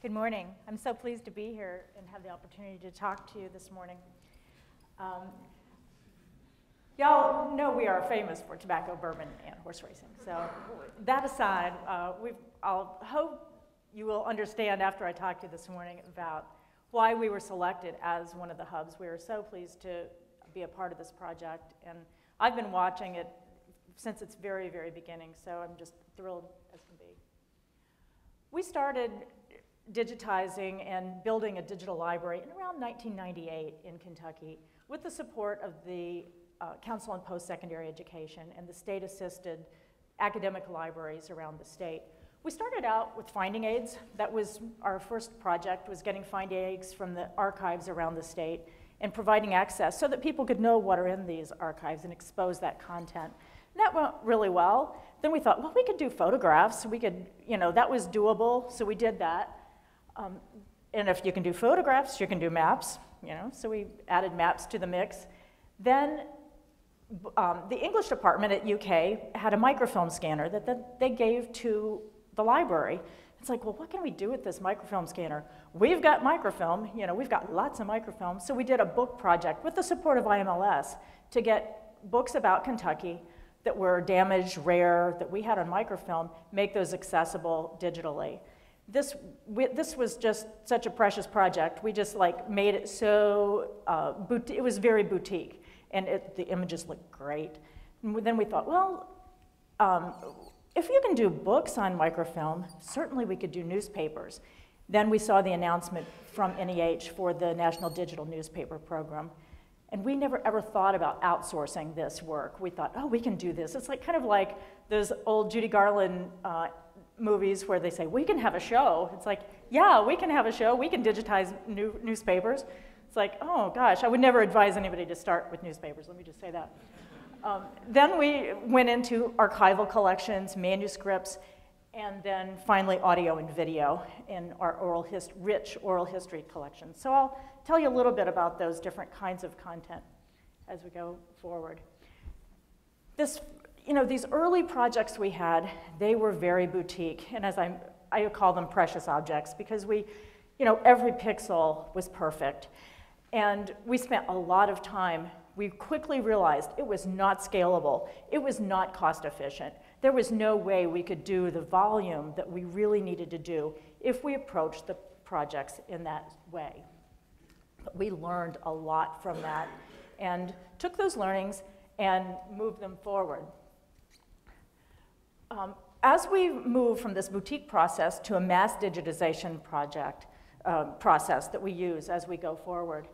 Good morning. I'm so pleased to be here and have the opportunity to talk to you this morning. Y'all know we are famous for tobacco, bourbon, and horse racing. So that aside, I'll hope you will understand after I talk to you this morning about why we were selected as one of the hubs. We are so pleased to be a part of this project, and I've been watching it since its very, very beginning, so I'm just thrilled as can be. We started digitizing and building a digital library in around 1998 in Kentucky with the support of the Council on Postsecondary Education and the state-assisted academic libraries around the state. We started out with finding aids. That was our first project, was getting finding aids from the archives around the state and providing access so that people could know what are in these archives and expose that content. And that went really well. Then we thought, well, we could do photographs. We could, you know, that was doable, so we did that. And if you can do photographs, you can do maps, you know, so we added maps to the mix. Then the English department at UK had a microfilm scanner that they gave to the library. It's like, well, what can we do with this microfilm scanner? We've got microfilm, you know, we've got lots of microfilm, so we did a book project with the support of IMLS to get books about Kentucky that were damaged, rare, that we had on microfilm, make those accessible digitally. This was just such a precious project. We just like made it so, it was very boutique, and the images looked great. And then we thought, well, if you can do books on microfilm, certainly we could do newspapers. Then we saw the announcement from NEH for the National Digital Newspaper Program, and we never ever thought about outsourcing this work. We thought, oh, we can do this. It's like kind of like those old Judy Garland movies where they say, we can have a show. It's like, yeah, we can have a show. We can digitize newspapers. It's like, oh gosh, I would never advise anybody to start with newspapers. Let me just say that. Then we went into archival collections, manuscripts, and then finally audio and video in our rich oral history collection. So I'll tell you a little bit about those different kinds of content as we go forward. You know, these early projects we had, they were very boutique, and as I call them precious objects, because we, you know, every pixel was perfect. And we spent a lot of time. We quickly realized it was not scalable. It was not cost efficient. There was no way we could do the volume that we really needed to do if we approached the projects in that way. But we learned a lot from that and took those learnings and moved them forward. As we move from this boutique process to a mass digitization process that we use as we go forward,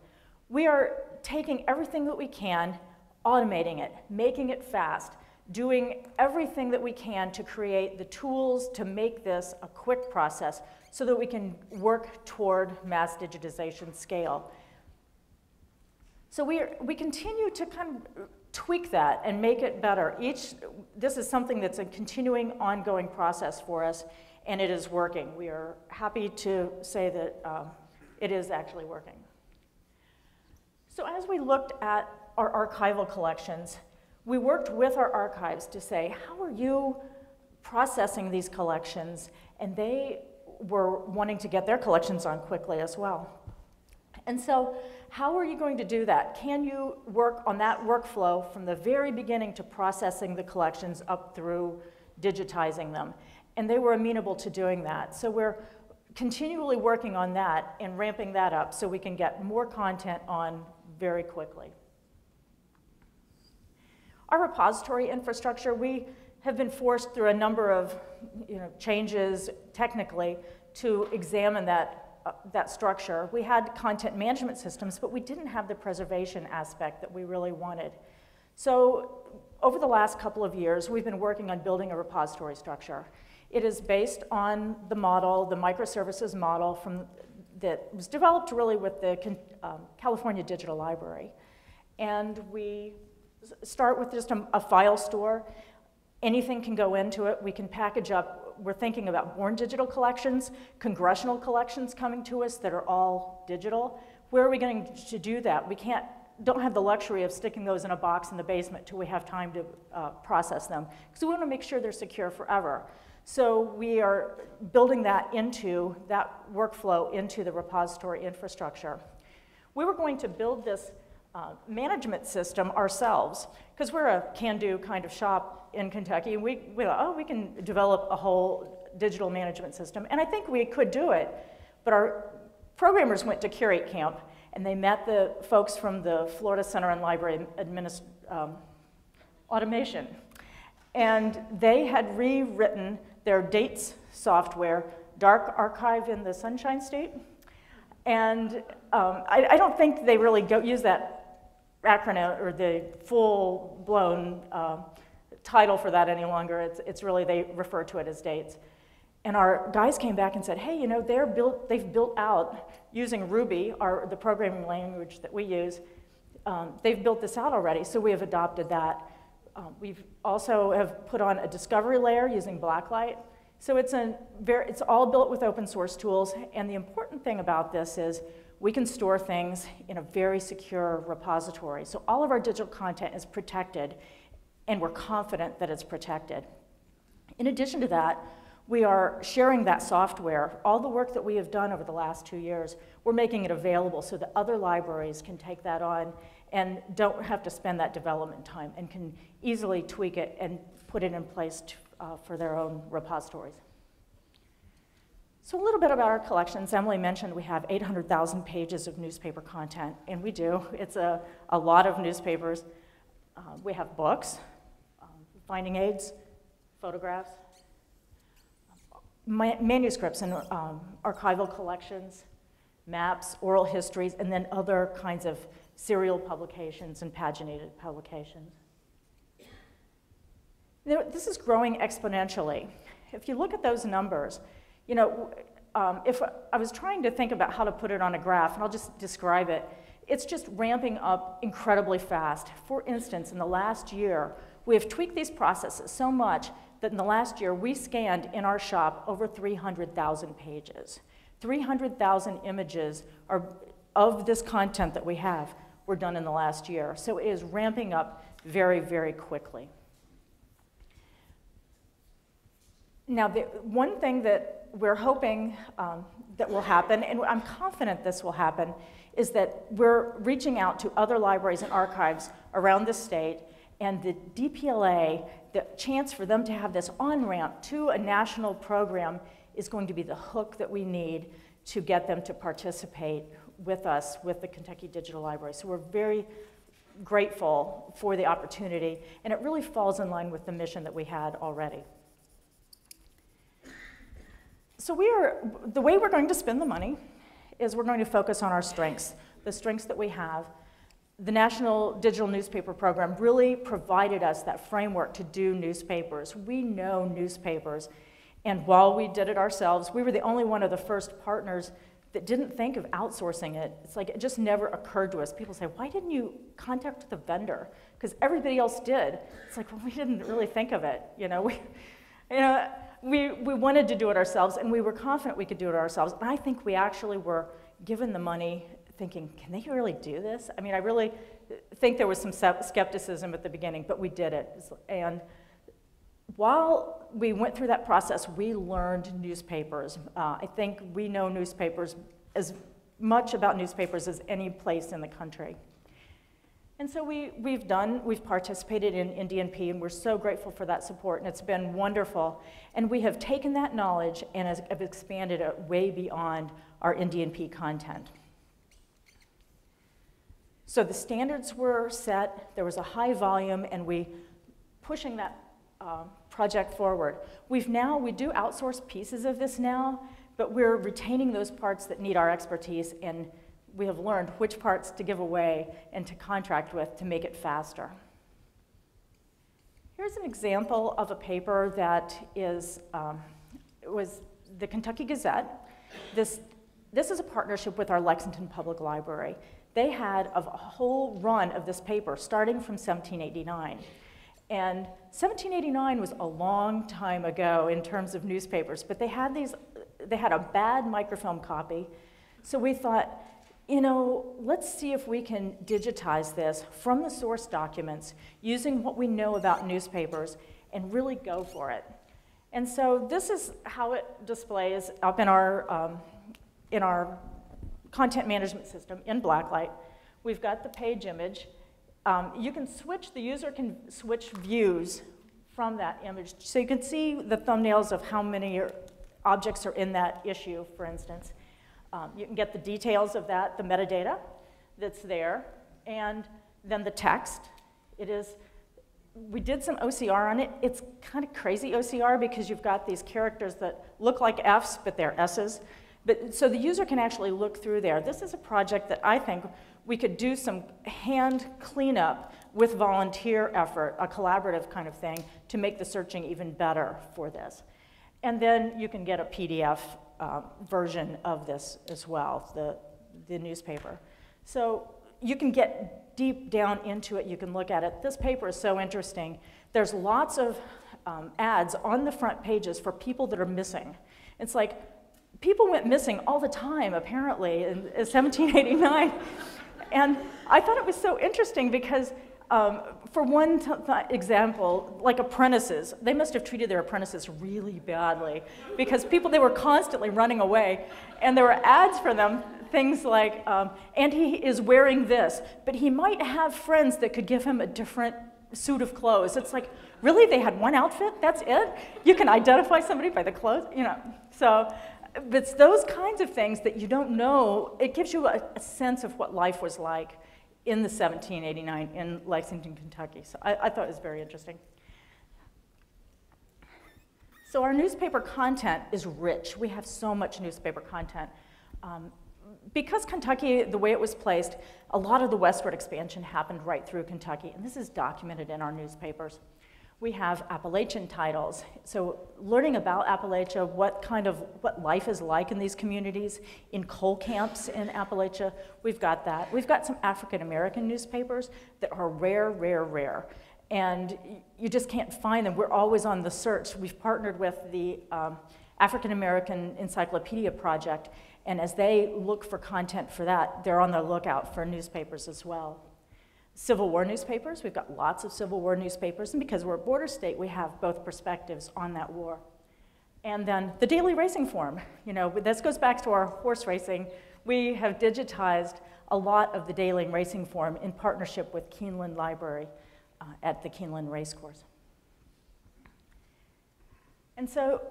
we are taking everything that we can, automating it, making it fast, doing everything that we can to create the tools to make this a quick process so that we can work toward mass digitization scale. So we continue to kind of tweak that and make it better. This is something that's a continuing, ongoing process for us, and it is working. We are happy to say that it is actually working. So as we looked at our archival collections, we worked with our archives to say, how are you processing these collections? And they were wanting to get their collections on quickly as well. And so how are you going to do that? Can you work on that workflow from the very beginning to processing the collections up through digitizing them? And they were amenable to doing that. So we're continually working on that and ramping that up so we can get more content on very quickly. Our repository infrastructure, we have been forced through a number of changes technically to examine that structure. We had content management systems, but we didn't have the preservation aspect that we really wanted. So over the last couple of years, we've been working on building a repository structure. It is based on the model, the microservices model that was developed really with the California Digital Library. And we start with just a file store. Anything can go into it. We can package up. We're thinking about born digital collections, congressional collections coming to us that are all digital. Where are we going to do that? We don't have the luxury of sticking those in a box in the basement till we have time to process them, because we want to make sure they're secure forever. So we are building that into that workflow into the repository infrastructure. We were going to build this management system ourselves because we're a can-do kind of shop in Kentucky. We thought, oh, we can develop a whole digital management system, and I think we could do it. But our programmers went to Curate Camp, and they met the folks from the Florida Center and Library Automation, and they had rewritten their dates software, Dark Archive in the Sunshine State. And I don't think they really use that acronym or the full-blown title for that any longer. It's really, they refer to it as dates. And our guys came back and said, hey, you know, they've built out, using Ruby, the programming language that we use, they've built this out already, so we have adopted that. We've also have put on a discovery layer using Blacklight. So it's all built with open source tools, and the important thing about this is we can store things in a very secure repository. So all of our digital content is protected, and we're confident that it's protected. In addition to that, we are sharing that software. All the work that we have done over the last 2 years, we're making it available so that other libraries can take that on and don't have to spend that development time and can easily tweak it and put it in place for their own repositories. So a little bit about our collections. Emily mentioned we have 800,000 pages of newspaper content, and we do. It's a lot of newspapers. We have books, finding aids, photographs, manuscripts and archival collections, maps, oral histories, and then other kinds of serial publications and paginated publications. This is growing exponentially. If you look at those numbers, you know, if I was trying to think about how to put it on a graph, and I'll just describe it, it's just ramping up incredibly fast. For instance, in the last year, we have tweaked these processes so much that in the last year, we scanned in our shop over 300,000 pages. 300,000 images of this content that we have were done in the last year. So it is ramping up very, very quickly. Now, one thing that we're hoping that will happen, and I'm confident this will happen, is that we're reaching out to other libraries and archives around the state, and the DPLA, the chance for them to have this on-ramp to a national program is going to be the hook that we need to get them to participate with us with the Kentucky Digital Library. So we're very grateful for the opportunity, and it really falls in line with the mission that we had already. So the way we're going to spend the money is we're going to focus on our strengths, the strengths that we have. The National Digital Newspaper Program really provided us that framework to do newspapers. We know newspapers, and while we did it ourselves, we were the only one of the first partners that didn't think of outsourcing it. It's like it just never occurred to us. People say, why didn't you contact the vendor? Because everybody else did. It's like, well, we didn't really think of it, you know? We wanted to do it ourselves, and we were confident we could do it ourselves. And I think we actually were given the money thinking, can they really do this? I mean, I really think there was some skepticism at the beginning, but we did it. And while we went through that process, we learned newspapers. I think we know newspapers as much about newspapers as any place in the country. And so we've participated in NDNP, and we're so grateful for that support, and it's been wonderful. And we have taken that knowledge and have expanded it way beyond our NDNP content. So the standards were set, there was a high volume, and we pushing that project forward. We do outsource pieces of this now, but we're retaining those parts that need our expertise, and we have learned which parts to give away and to contract with to make it faster. Here's an example of a paper that is, it was the Kentucky Gazette. This is a partnership with our Lexington Public Library. They had a whole run of this paper starting from 1789. And 1789 was a long time ago in terms of newspapers, but they had a bad microfilm copy. So we thought, you know, let's see if we can digitize this from the source documents using what we know about newspapers and really go for it. And so this is how it displays up in our content management system in Blacklight. We've got the page image. You can switch, the user can switch views from that image. So you can see the thumbnails of how many objects are in that issue, for instance. You can get the details of that, the metadata that's there, and then the text. It is, we did some OCR on it. It's kind of crazy OCR because you've got these characters that look like F's, but they're S's. But, so the user can actually look through there. This is a project that I think we could do some hand cleanup with volunteer effort, a collaborative kind of thing, to make the searching even better for this. And then you can get a PDF version of this as well, the newspaper. So you can get deep down into it. You can look at it. This paper is so interesting. There's lots of ads on the front pages for people that are missing. It's like, people went missing all the time, apparently, in 1789. And I thought it was so interesting because, for one example, like apprentices, they must have treated their apprentices really badly because people, they were constantly running away. And there were ads for them, things like, and he is wearing this, but he might have friends that could give him a different suit of clothes. It's like, really? They had one outfit? That's it? You can identify somebody by the clothes? You know, so. But it's those kinds of things that you don't know. It gives you a sense of what life was like in the 1789 in Lexington, Kentucky. So I thought it was very interesting. So our newspaper content is rich. We have so much newspaper content. Because Kentucky, the way it was placed, a lot of the westward expansion happened right through Kentucky. And this is documented in our newspapers. We have Appalachian titles, so learning about Appalachia, what life is like in these communities, in coal camps in Appalachia, we've got that. We've got some African-American newspapers that are rare, rare, rare, and you just can't find them. We're always on the search. We've partnered with the African-American Encyclopedia Project, and as they look for content for that, they're on the lookout for newspapers as well. Civil War newspapers, we've got lots of Civil War newspapers, and because we're a border state, we have both perspectives on that war. And then the Daily Racing Form, you know, this goes back to our horse racing. We have digitized a lot of the Daily Racing Form in partnership with Keeneland Library at the Keeneland Racecourse. And so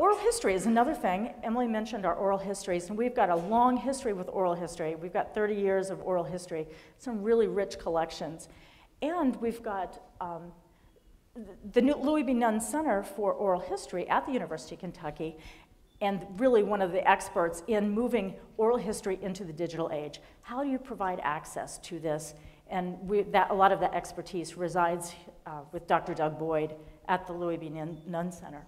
oral history is another thing. Emily mentioned our oral histories, and we've got a long history with oral history. We've got 30 years of oral history, some really rich collections. And we've got the Louis B. Nunn Center for Oral History at the University of Kentucky, and really one of the experts in moving oral history into the digital age. How do you provide access to this? And a lot of that expertise resides with Dr. Doug Boyd at the Louis B. Nunn Center.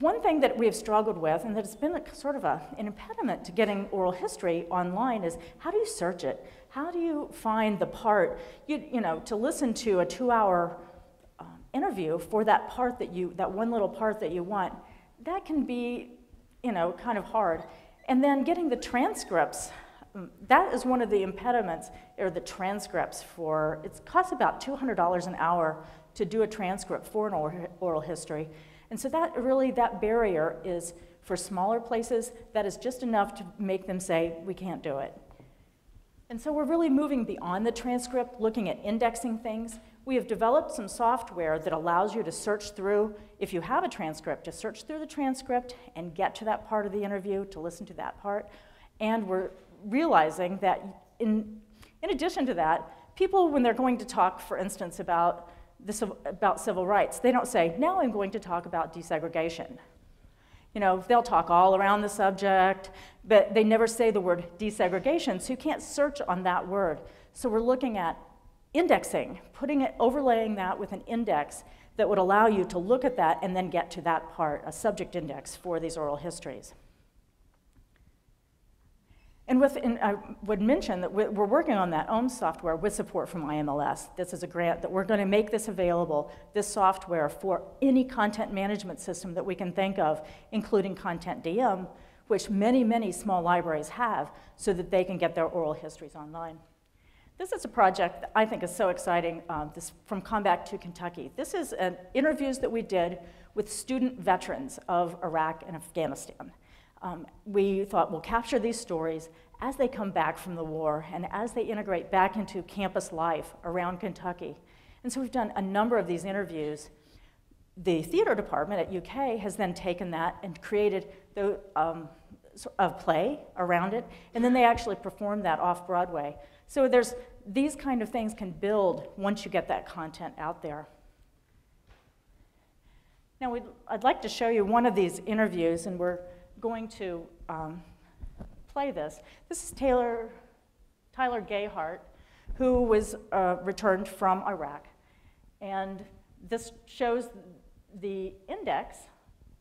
One thing that we have struggled with, and that's been sort of an impediment to getting oral history online, is how do you search it? How do you find the part? You know, to listen to a 2-hour interview for that part that one little part that you want, that can be, you know, kind of hard. And then getting the transcripts, that is one of the impediments, or the transcripts for, it costs about $200 an hour to do a transcript for an oral history. And so that really, that barrier is for smaller places, that is just enough to make them say, we can't do it. And so we're really moving beyond the transcript, looking at indexing things. We have developed some software that allows you to search through, if you have a transcript, to search through the transcript and get to that part of the interview, to listen to that part. And we're realizing that in addition to that, people, when they're going to talk, for instance, about civil rights, they don't say, now I'm going to talk about desegregation. You know, they'll talk all around the subject, but they never say the word desegregation, so you can't search on that word. So we're looking at indexing, overlaying that with an index that would allow you to look at that and then get to that part, a subject index for these oral histories. And I would mention that we're working on that OMS software with support from IMLS. This is a grant that we're going to make this available, this software, for any content management system that we can think of, including ContentDM, which many, many small libraries have, so that they can get their oral histories online. This is a project that I think is so exciting, this from Come Back to Kentucky. This is interviews that we did with student veterans of Iraq and Afghanistan. We thought we'll capture these stories as they come back from the war and as they integrate back into campus life around Kentucky. And so we've done a number of these interviews. The theater department at UK has then taken that and created the, a play around it, and then they actually performed that off-Broadway. So there's, these kind of things can build once you get that content out there. Now I'd like to show you one of these interviews, and we're going to play this. This is Taylor Tyler Gayhart, who was returned from Iraq. And this shows the index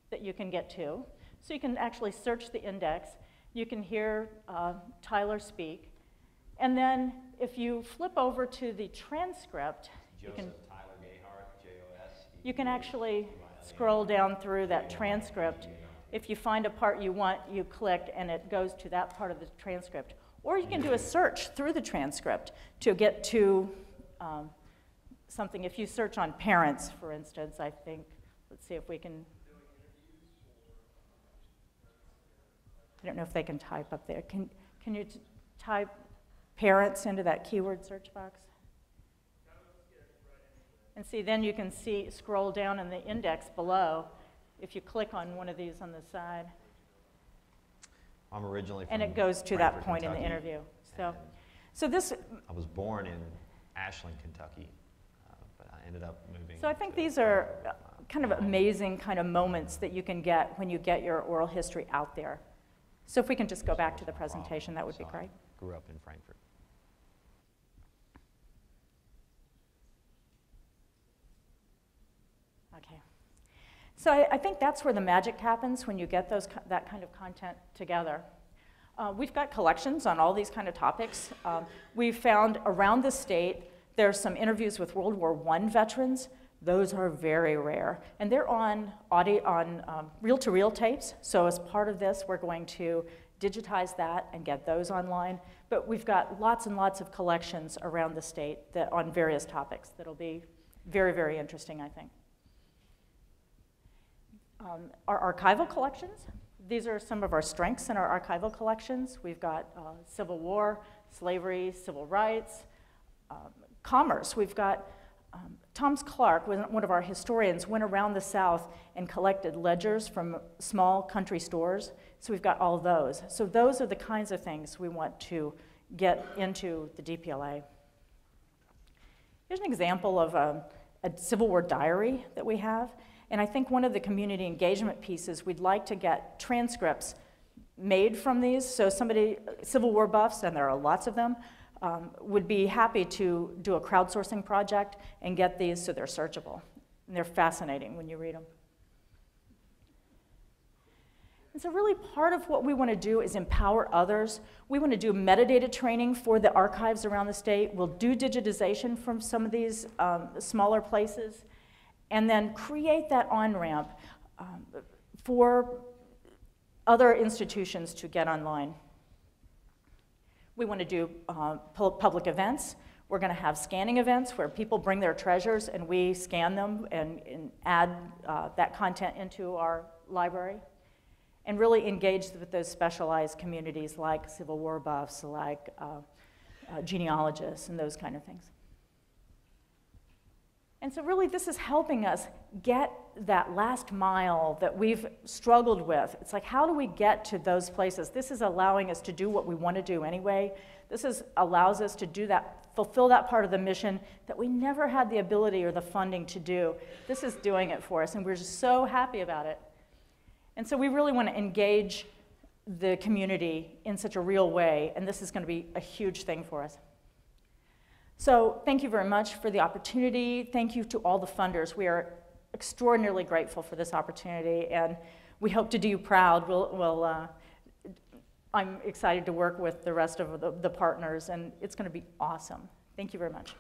that you can get to. So you can actually search the index. You can hear Tyler speak. And then if you flip over to the transcript, Joseph, you can, Tyler Gayhart, J-O-S, you can actually scroll down through that transcript. If you find a part you want, you click, and it goes to that part of the transcript. Or you can do a search through the transcript to get to something. If you search on parents, for instance, I think, let's see if we can. I don't know if they can type up there. Can you type parents into that keyword search box? And see, then you can see, scroll down in the index below if you click on one of these on the side. I'm originally from and it goes to Frankfurt, that point Kentucky, in the interview. So this. I was born in Ashland, Kentucky, but I ended up moving. So I think these are kind of amazing kind of moments that you can get when you get your oral history out there. So if we can just go back to the presentation, that would be great. I grew up in Frankfurt. Okay. So I think that's where the magic happens when you get those, that kind of content together. We've got collections on all these kind of topics. We've found around the state there's some interviews with World War I veterans. Those are very rare. And they're on reel-to-reel tapes. So as part of this, we're going to digitize that and get those online. But we've got lots and lots of collections around the state that, on various topics that'll be very, very interesting, I think. Our archival collections, these are some of our strengths in our archival collections. We've got Civil War, slavery, civil rights, commerce. We've got Thomas Clark, one of our historians, went around the South and collected ledgers from small country stores. So we've got all those. So those are the kinds of things we want to get into the DPLA. Here's an example of a Civil War diary that we have. And I think one of the community engagement pieces, we'd like to get transcripts made from these. So somebody, Civil War buffs, and there are lots of them, would be happy to do a crowdsourcing project and get these so they're searchable. And they're fascinating when you read them. And so really part of what we want to do is empower others. We want to do metadata training for the archives around the state. We'll do digitization from some of these smaller places, and then create that on-ramp for other institutions to get online. We want to do public events. We're going to have scanning events where people bring their treasures and we scan them and add that content into our library. And really engage with those specialized communities like Civil War buffs, like genealogists, and those kind of things. And so really this is helping us get that last mile that we've struggled with. It's like, how do we get to those places? This is allowing us to do what we want to do anyway. This is, allows us to do that, fulfill that part of the mission that we never had the ability or the funding to do. This is doing it for us, and we're just so happy about it. And so we really want to engage the community in such a real way, and this is going to be a huge thing for us. So thank you very much for the opportunity. Thank you to all the funders. We are extraordinarily grateful for this opportunity, and we hope to do you proud. I'm excited to work with the rest of the partners, and it's going to be awesome. Thank you very much.